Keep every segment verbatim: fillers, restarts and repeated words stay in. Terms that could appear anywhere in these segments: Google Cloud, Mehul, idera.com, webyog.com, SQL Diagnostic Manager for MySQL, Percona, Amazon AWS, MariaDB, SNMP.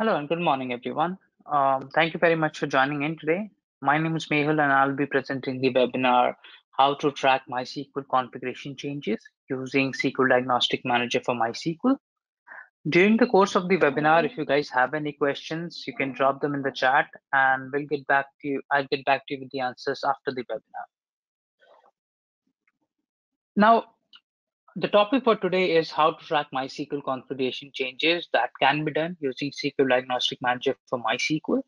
Hello and good morning, everyone. Um, thank you very much for joining in today. My name is Mehul and I'll be presenting the webinar, How to Track MySQL Configuration Changes Using S Q L Diagnostic Manager for MySQL. During the course of the webinar, if you guys have any questions, you can drop them in the chat and we'll get back to you. I'll get back to you with the answers after the webinar. Now, the topic for today is how to track MySQL configuration changes that can be done using S Q L Diagnostic Manager for MySQL.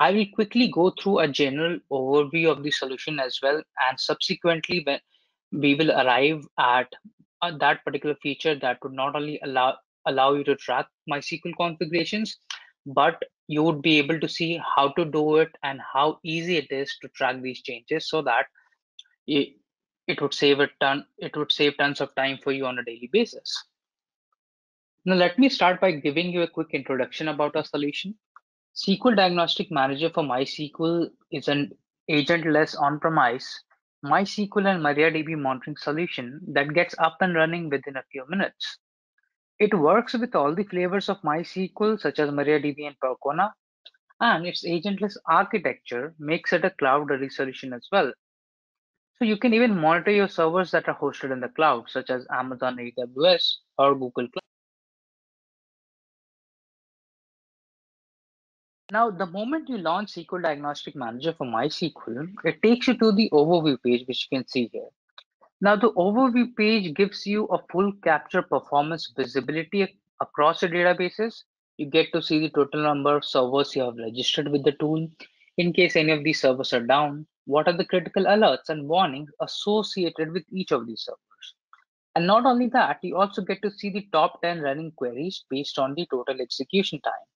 I will quickly go through a general overview of the solution as well, and subsequently when we will arrive at uh, that particular feature that would not only allow, allow you to track MySQL configurations, but you would be able to see how to do it and how easy it is to track these changes, so that it, It would save a ton. It would save tons of time for you on a daily basis. Now, let me start by giving you a quick introduction about our solution. S Q L Diagnostic Manager for MySQL is an agentless on-premise MySQL and MariaDB monitoring solution that gets up and running within a few minutes. It works with all the flavors of MySQL, such as MariaDB and Percona, and its agentless architecture makes it a cloud-ready solution as well. So you can even monitor your servers that are hosted in the cloud, such as Amazon A W S or Google Cloud. Now, the moment you launch S Q L Diagnostic Manager for MySQL, it takes you to the overview page, which you can see here. Now, the overview page gives you a full capture performance visibility across your databases. You get to see the total number of servers you have registered with the tool in case any of these servers are down. What are the critical alerts and warnings associated with each of these servers? And not only that, you also get to see the top ten running queries based on the total execution time.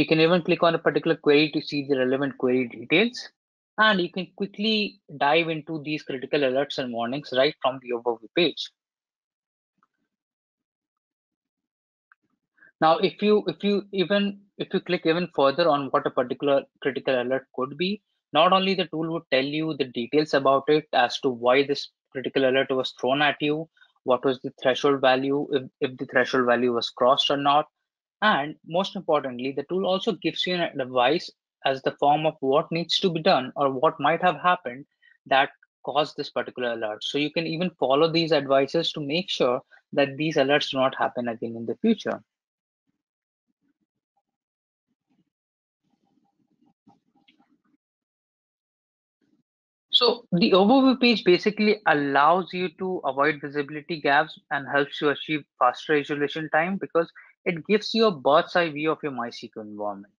You can even click on a particular query to see the relevant query details, and you can quickly dive into these critical alerts and warnings right from the overview page. Now, if you if you even if you click even further on what a particular critical alert could be, not only the tool would tell you the details about it as to why this critical alert was thrown at you, what was the threshold value, if, if the threshold value was crossed or not. And most importantly, the tool also gives you an advice as the form of what needs to be done or what might have happened that caused this particular alert. So you can even follow these advices to make sure that these alerts do not happen again in the future. So the overview page basically allows you to avoid visibility gaps and helps you achieve faster resolution time because it gives you a bird's eye view of your MySQL environment.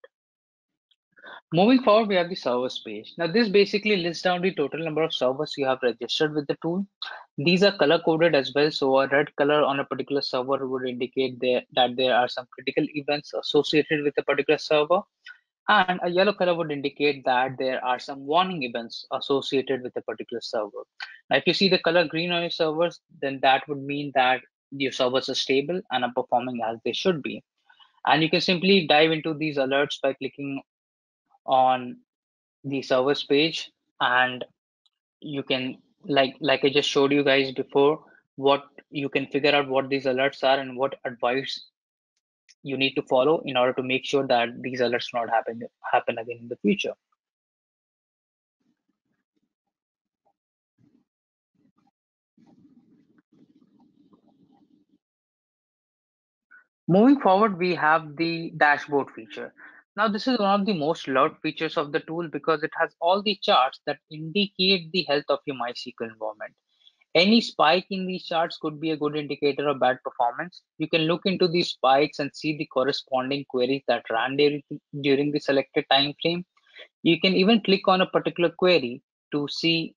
Moving forward, we have the servers page. Now, this basically lists down the total number of servers you have registered with the tool. These are color coded as well. So a red color on a particular server would indicate there, that there are some critical events associated with a particular server. And a yellow color would indicate that there are some warning events associated with a particular server. Now, if you see the color green on your servers, then that would mean that your servers are stable and are performing as they should be. And you can simply dive into these alerts by clicking on the servers page. And you can, like, like I just showed you guys before, what you can figure out what these alerts are and what advice you need to follow in order to make sure that these alerts not happen happen again in the future. Moving forward, we have the dashboard feature. Now, this is one of the most loved features of the tool because it has all the charts that indicate the health of your MySQL environment. Any spike in these charts could be a good indicator of bad performance. You can look into these spikes and see the corresponding queries that ran during the selected time frame. You can even click on a particular query to see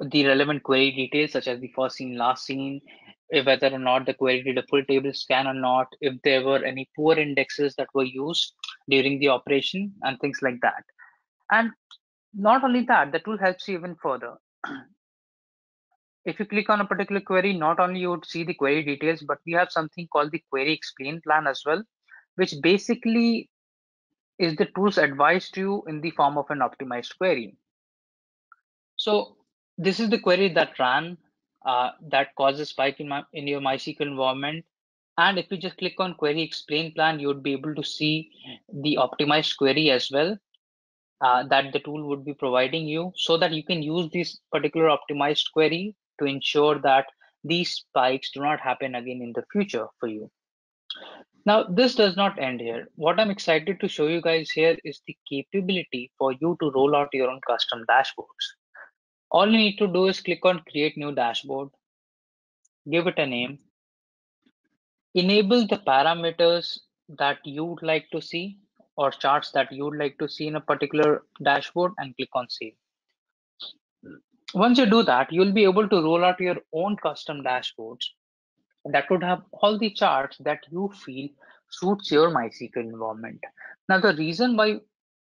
the relevant query details, such as the first seen, last seen, whether or not the query did a full table scan or not, if there were any poor indexes that were used during the operation, and things like that. And not only that, the tool helps you even further. If you click on a particular query, not only you would see the query details, but we have something called the query explain plan as well, which basically is the tool's advice to you in the form of an optimized query. So this is the query that ran uh, that causes spike in, my, in your MySQL environment, And if you just click on Query Explain Plan, you would be able to see the optimized query as well uh, that the tool would be providing you, so that you can use this particular optimized query to ensure that these spikes do not happen again in the future for you. Now, this does not end here. What I'm excited to show you guys here is the capability for you to roll out your own custom dashboards. All you need to do is click on Create New Dashboard, give it a name, enable the parameters that you would like to see or charts that you would like to see in a particular dashboard, and click on Save. Once you do that, you'll be able to roll out your own custom dashboards that would have all the charts that you feel suits your MySQL environment. Now, the reason why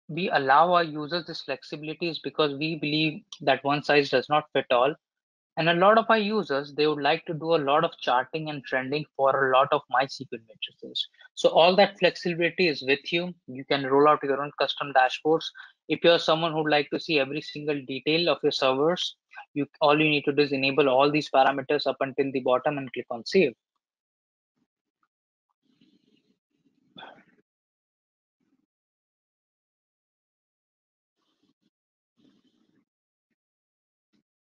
we allow our users this flexibility is because we believe that one size does not fit all. And a lot of our users, they would like to do a lot of charting and trending for a lot of MySQL matrices. So all that flexibility is with you. You can roll out your own custom dashboards. If you're someone who'd like to see every single detail of your servers, you all you need to do is enable all these parameters up until the bottom and click on Save.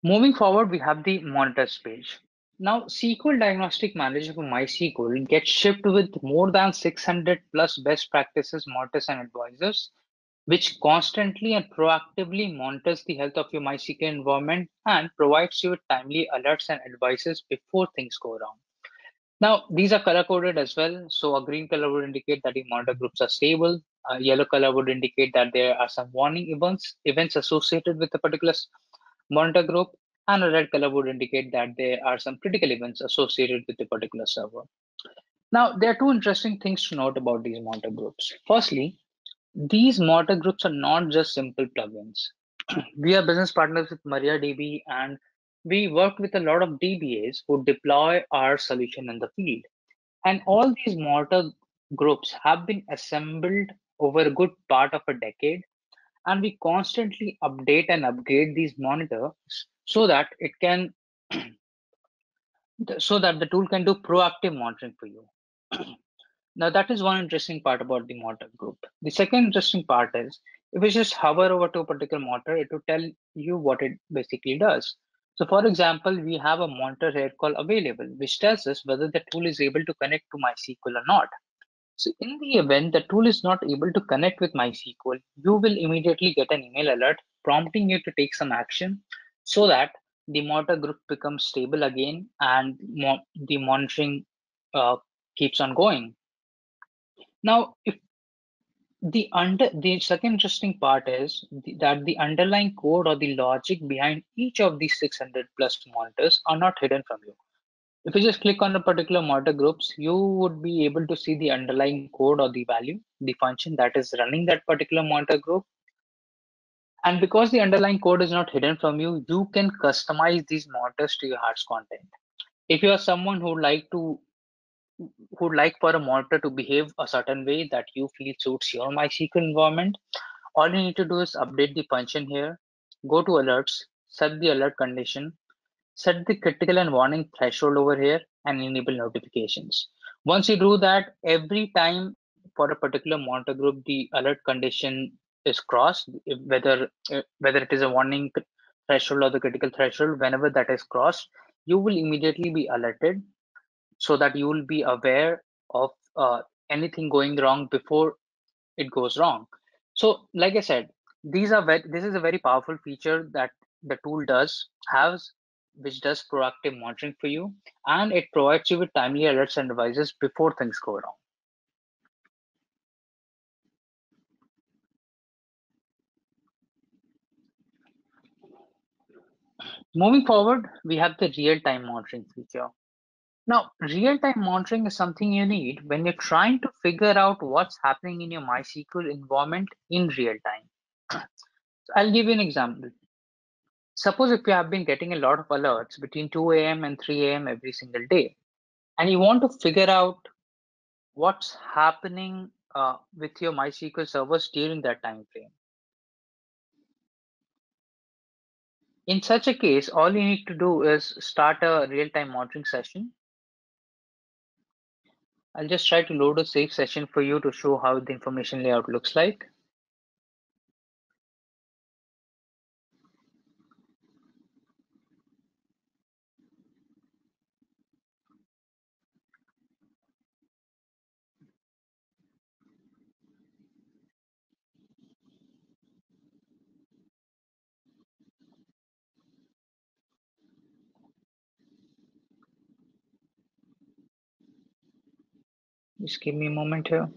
Moving forward, we have the monitors page. Now, S Q L Diagnostic Manager for MySQL gets shipped with more than six hundred plus best practices, monitors, and advisors, which constantly and proactively monitors the health of your MySQL environment and provides you with timely alerts and advices before things go wrong. Now, these are color coded as well. So a green color would indicate that the monitor groups are stable. A yellow color would indicate that there are some warning events, events associated with a particular monitor group, and a red color would indicate that there are some critical events associated with a particular server. Now, there are two interesting things to note about these monitor groups. Firstly, these monitor groups are not just simple plugins. We are business partners with MariaDB, and we work with a lot of D B As who deploy our solution in the field. And all these monitor groups have been assembled over a good part of a decade. And we constantly update and upgrade these monitors so that it can, so that the tool can do proactive monitoring for you. Now, that is one interesting part about the monitor group. The second interesting part is, if you just hover over to a particular monitor, it will tell you what it basically does. So for example, we have a monitor here called Available, which tells us whether the tool is able to connect to MySQL or not. So in the event the tool is not able to connect with MySQL, you will immediately get an email alert prompting you to take some action so that the monitor group becomes stable again and mo the monitoring uh, keeps on going. Now, if the under the second interesting part is the, that the underlying code or the logic behind each of these six hundred plus monitors are not hidden from you. If you just click on the particular monitor groups, you would be able to see the underlying code or the value, the function that is running that particular monitor group. And because the underlying code is not hidden from you, you can customize these monitors to your heart's content. If you are someone who would like to, who would like for a monitor to behave a certain way that you feel suits your MySQL environment, all you need to do is update the function here, go to alerts, set the alert condition, set the critical and warning threshold over here, and enable notifications. Once you do that, every time for a particular monitor group the alert condition is crossed, whether whether it is a warning threshold or the critical threshold, whenever that is crossed, you will immediately be alerted so that you will be aware of uh, anything going wrong before it goes wrong. So like I said, these are very, this is a very powerful feature that the tool does has which does proactive monitoring for you, and it provides you with timely alerts and advices before things go wrong. Moving forward, we have the real-time monitoring feature. Now, real-time monitoring is something you need when you're trying to figure out what's happening in your MySQL environment in real time. So I'll give you an example. Suppose if you have been getting a lot of alerts between two A M and three A M every single day, and you want to figure out what's happening uh, with your MySQL servers during that time frame. In such a case, all you need to do is start a real-time monitoring session. I'll just try to load a safe session for you to show how the information layout looks like. Just give me a moment here.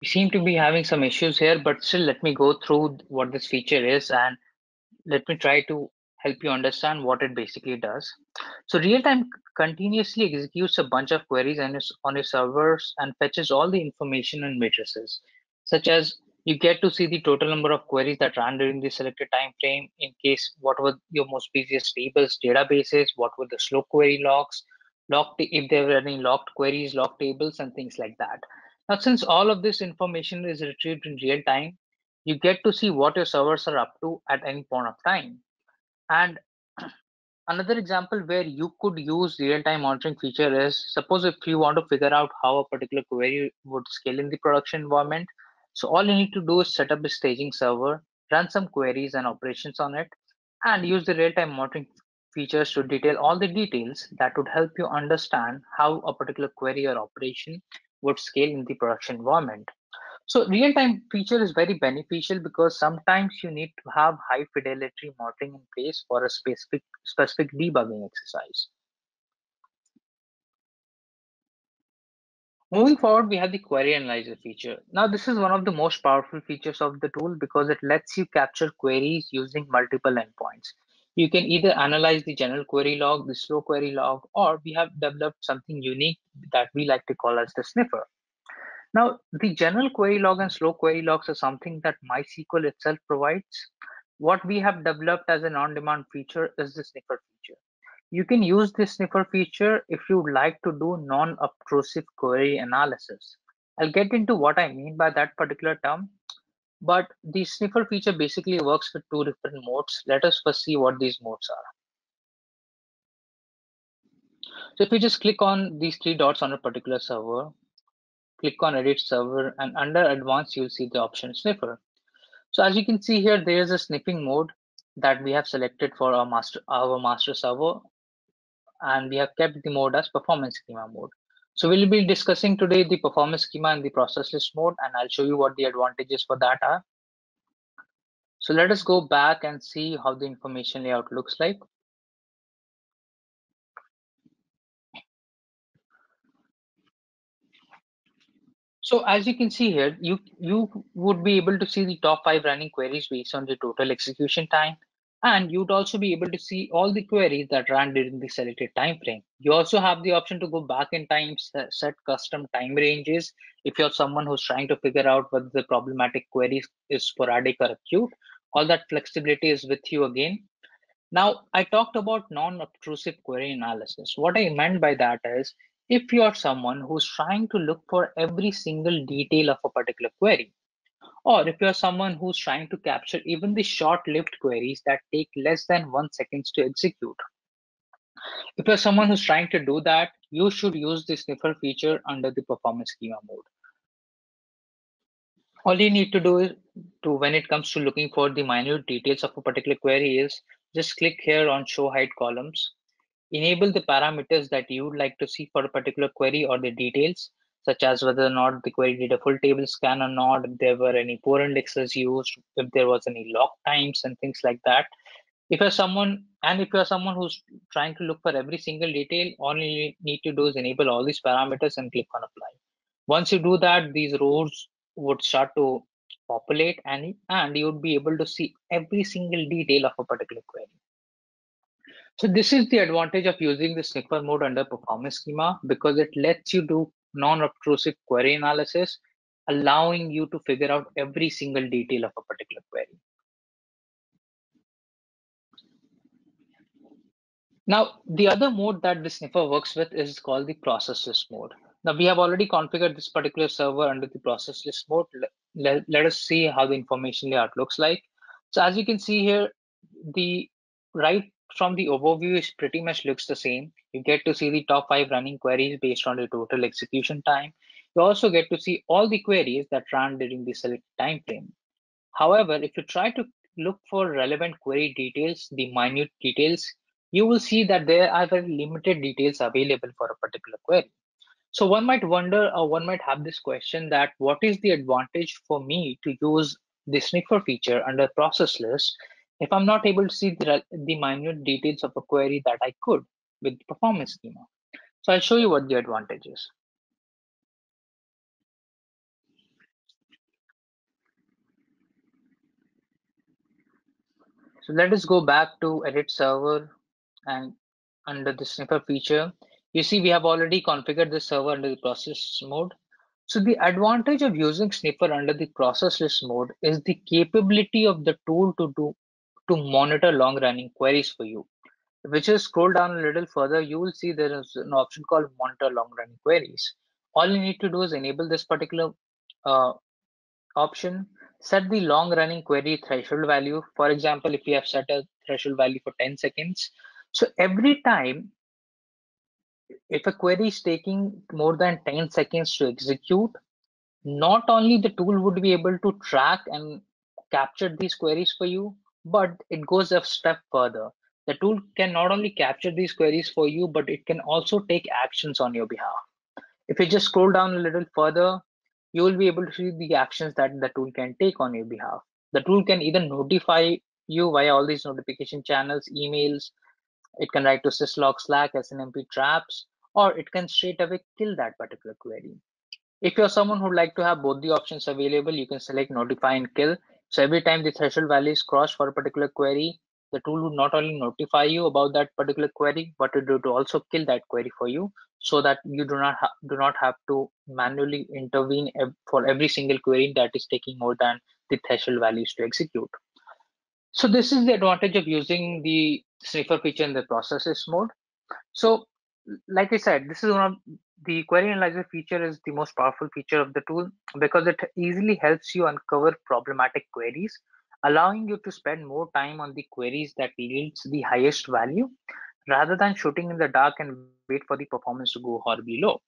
We seem to be having some issues here, but still let me go through what this feature is and let me try to help you understand what it basically does. So real-time continuously executes a bunch of queries and is on your servers and fetches all the information and matrices, such as you get to see the total number of queries that ran during the selected time frame, in case what were your most busiest tables, databases, what were the slow query logs, locked if there were any locked queries, locked tables, and things like that. Now, since all of this information is retrieved in real time, you get to see what your servers are up to at any point of time. And another example where you could use real-time monitoring feature is, suppose if you want to figure out how a particular query would scale in the production environment. So all you need to do is set up a staging server, run some queries and operations on it, and use the real-time monitoring features to detail all the details that would help you understand how a particular query or operation would scale in the production environment. So real-time feature is very beneficial because sometimes you need to have high fidelity monitoring in place for a specific specific debugging exercise. Moving forward, we have the query analyzer feature. Now, this is one of the most powerful features of the tool because it lets you capture queries using multiple endpoints. You can either analyze the general query log, the slow query log, or we have developed something unique that we like to call as the sniffer. Now, the general query log and slow query logs are something that MySQL itself provides. What we have developed as an on-demand feature is the sniffer feature. You can use this sniffer feature if you would like to do non-obtrusive query analysis. I'll get into what I mean by that particular term. But the sniffer feature basically works with two different modes. Let us first see what these modes are. So if you just click on these three dots on a particular server, click on edit server, and under advanced, you'll see the option sniffer. So as you can see here, there is a sniffing mode that we have selected for our master, our master server, and we have kept the mode as performance schema mode. So we'll be discussing today the performance schema and the process list mode, and I'll show you what the advantages for that are. So let us go back and see how the information layout looks like. So as you can see here, you, you would be able to see the top five running queries based on the total execution time. And you'd also be able to see all the queries that ran during the selected time frame. You also have the option to go back in time, set custom time ranges. If you're someone who's trying to figure out whether the problematic query is sporadic or acute, all that flexibility is with you again. Now, I talked about non-obtrusive query analysis. What I meant by that is, if you're someone who's trying to look for every single detail of a particular query, Or if you're someone who's trying to capture even the short-lived queries that take less than one second to execute. If you're someone who's trying to do that, you should use the sniffer feature under the performance schema mode. All you need to do is to, when it comes to looking for the minute details of a particular query is just click here on show hide columns, enable the parameters that you would like to see for a particular query or the details, such as whether or not the query did a full table scan or not, if there were any poor indexes used, if there was any lock times and things like that. If you're someone, and if you're someone who's trying to look for every single detail, all you need to do is enable all these parameters and click on apply. Once you do that, these rows would start to populate and, and you would be able to see every single detail of a particular query. So this is the advantage of using the sniffer mode under performance schema, because it lets you do non-obtrusive query analysis, allowing you to figure out every single detail of a particular query. Now, the other mode that the sniffer works with is called the process list mode. Now, we have already configured this particular server under the process list mode. Let, let us see how the information layout looks like. So as you can see here, the right from the overview is pretty much looks the same. You get to see the top five running queries based on the total execution time. You also get to see all the queries that ran during the select time frame. However, if you try to look for relevant query details, the minute details, you will see that there are very limited details available for a particular query. So one might wonder, or one might have this question that what is the advantage for me to use the sniffer feature under process list if I'm not able to see the, the minute details of a query that I could with the performance schema? So I'll show you what the advantage is. So let us go back to edit server, and under the sniffer feature, you see we have already configured the server under the process mode. So the advantage of using sniffer under the process list mode is the capability of the tool to do to monitor long running queries for you. If you scroll down a little further, you will see there is an option called monitor long running queries. All you need to do is enable this particular uh, option, set the long running query threshold value. For example, if you have set a threshold value for ten seconds, so every time if a query is taking more than ten seconds to execute, not only the tool would be able to track and capture these queries for you, but it goes a step further. The tool can not only capture these queries for you, but it can also take actions on your behalf. If you just scroll down a little further, you will be able to see the actions that the tool can take on your behalf. The tool can either notify you via all these notification channels, emails, it can write to syslog, Slack, S N M P traps, or it can straight away kill that particular query. If you're someone who'd like to have both the options available, you can select notify and kill. So every time the threshold value is crossed for a particular query, the tool would not only notify you about that particular query, but it would also kill that query for you, so that you do not do not have to manually intervene for every single query that is taking more than the threshold values to execute. So this is the advantage of using the sniffer feature in the processes mode. So like I said, this is one of the query analyzer feature is the most powerful feature of the tool, because it easily helps you uncover problematic queries, allowing you to spend more time on the queries that yields the highest value, rather than shooting in the dark and wait for the performance to go horribly low.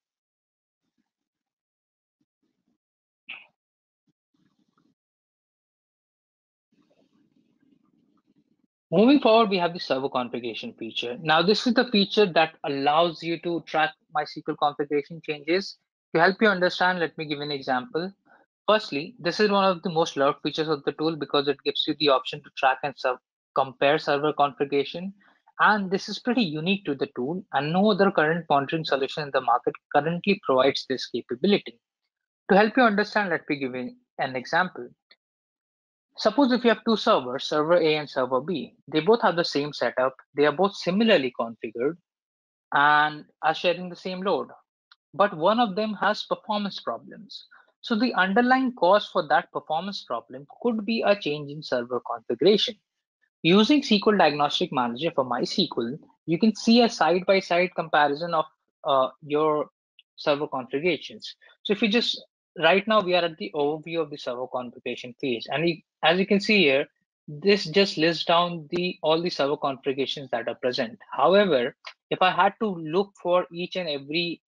Moving forward, we have the server configuration feature. Now, this is the feature that allows you to track MySQL configuration changes. To help you understand, let me give an example. Firstly, this is one of the most loved features of the tool, because it gives you the option to track and serve, compare server configuration. And this is pretty unique to the tool, and no other current monitoring solution in the market currently provides this capability. To help you understand, let me give you an example. Suppose if you have two servers, server A and server B, they both have the same setup, they are both similarly configured and are sharing the same load, but one of them has performance problems. So the underlying cause for that performance problem could be a change in server configuration. Using S Q L Diagnostic Manager for MySQL, you can see a side-by-side comparison of uh, your server configurations. So if you just right now we are at the overview of the server configuration page, and we, as you can see here, this just lists down the all the server configurations that are present. However, if I had to look for each and every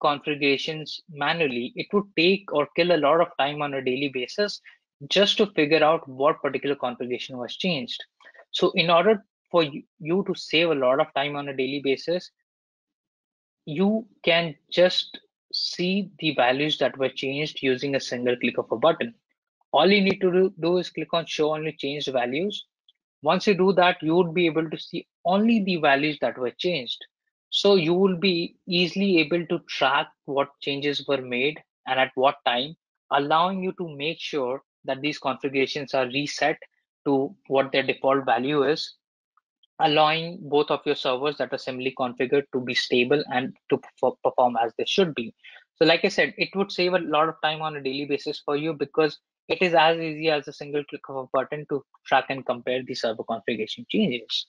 configurations manually, it would take or kill a lot of time on a daily basis just to figure out what particular configuration was changed. So in order for you to save a lot of time on a daily basis, you can just see the values that were changed using a single click of a button. All you need to do, do is click on show only changed values. Once you do that, you would be able to see only the values that were changed. So you will be easily able to track what changes were made and at what time, allowing you to make sure that these configurations are reset to what their default value is, allowing both of your servers that are similarly configured to be stable and to perform as they should be. So like I said, it would save a lot of time on a daily basis for you because it is as easy as a single click of a button to track and compare the server configuration changes.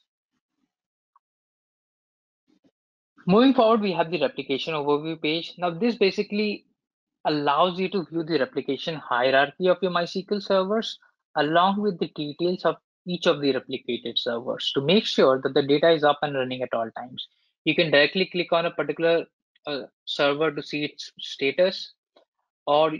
Moving forward, we have the replication overview page. Now this basically allows you to view the replication hierarchy of your MySQL servers along with the details of each of the replicated servers to make sure that the data is up and running at all times. You can directly click on a particular uh, server to see its status, or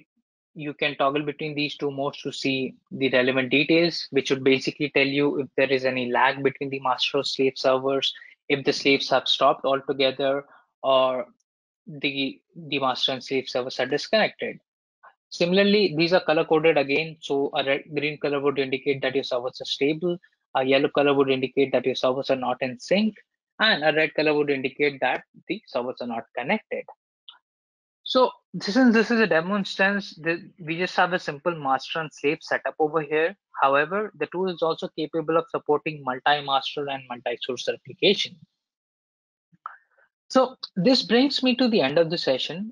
you can toggle between these two modes to see the relevant details, which would basically tell you if there is any lag between the master or slave servers, if the slaves have stopped altogether, or the, the master and slave servers are disconnected. Similarly, these are color coded again. So a red, green color would indicate that your servers are stable. A yellow color would indicate that your servers are not in sync. And a red color would indicate that the servers are not connected. So since this is a demonstration, we just have a simple master and slave setup over here. However, the tool is also capable of supporting multi-master and multi-source replication. So this brings me to the end of the session.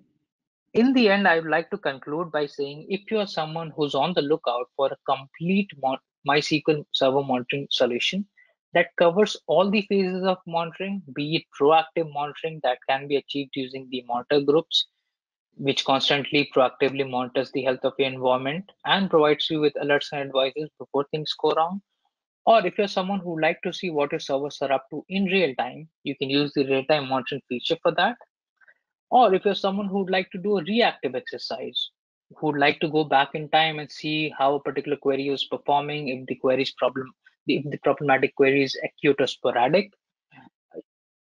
In the end, I would like to conclude by saying if you are someone who's on the lookout for a complete MySQL server monitoring solution that covers all the phases of monitoring, be it proactive monitoring that can be achieved using the monitor groups, which constantly proactively monitors the health of your environment and provides you with alerts and advices before things go wrong. Or if you're someone who would like to see what your servers are up to in real time, you can use the real-time monitoring feature for that. Or if you're someone who would like to do a reactive exercise, who would like to go back in time and see how a particular query is performing, if the query's problem, if the problematic query is acute or sporadic.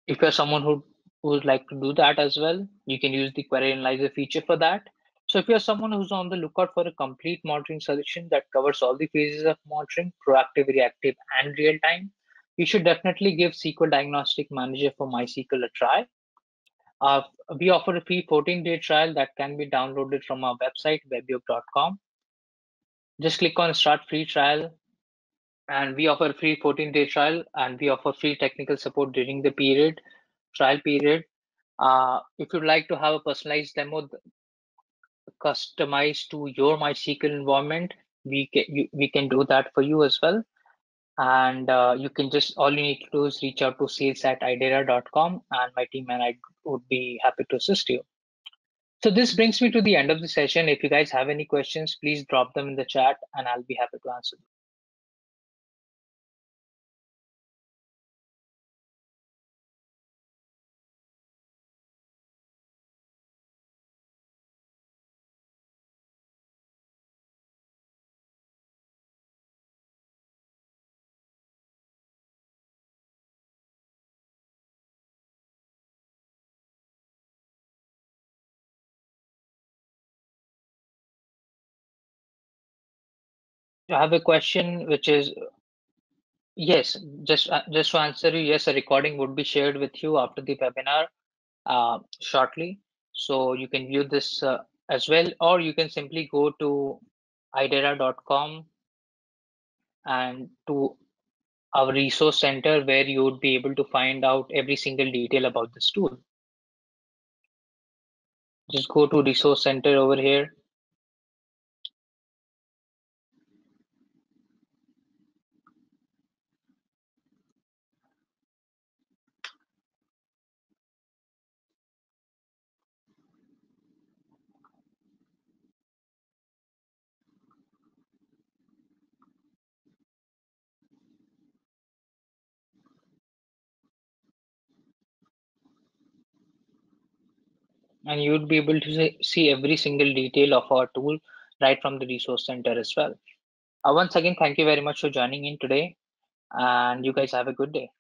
If you're someone who would like to do that as well, you can use the query analyzer feature for that. So if you're someone who's on the lookout for a complete monitoring solution that covers all the phases of monitoring, proactive, reactive, and real time, you should definitely give S Q L Diagnostic Manager for MySQL a try. Uh, we offer a free fourteen day trial that can be downloaded from our website, webyog dot com. Just click on Start Free Trial, and we offer a free fourteen day trial, and we offer free technical support during the period, trial period. Uh, if you'd like to have a personalized demo customized to your MySQL environment, we can, you, we can do that for you as well. And uh, you can just, all you need to do is reach out to sales at idera dot com, and my team and I would be happy to assist you. So this brings me to the end of the session. If you guys have any questions, please drop them in the chat and I'll be happy to answer them. I have a question, which is, yes, just uh, just to answer you, yes, a recording would be shared with you after the webinar uh, shortly. So you can view this uh, as well, or you can simply go to idera dot com and to our resource center where you would be able to find out every single detail about this tool. Just go to resource center over here. and you would be able to see every single detail of our tool right from the resource center as well. Uh, once again, thank you very much for joining in today, and you guys have a good day.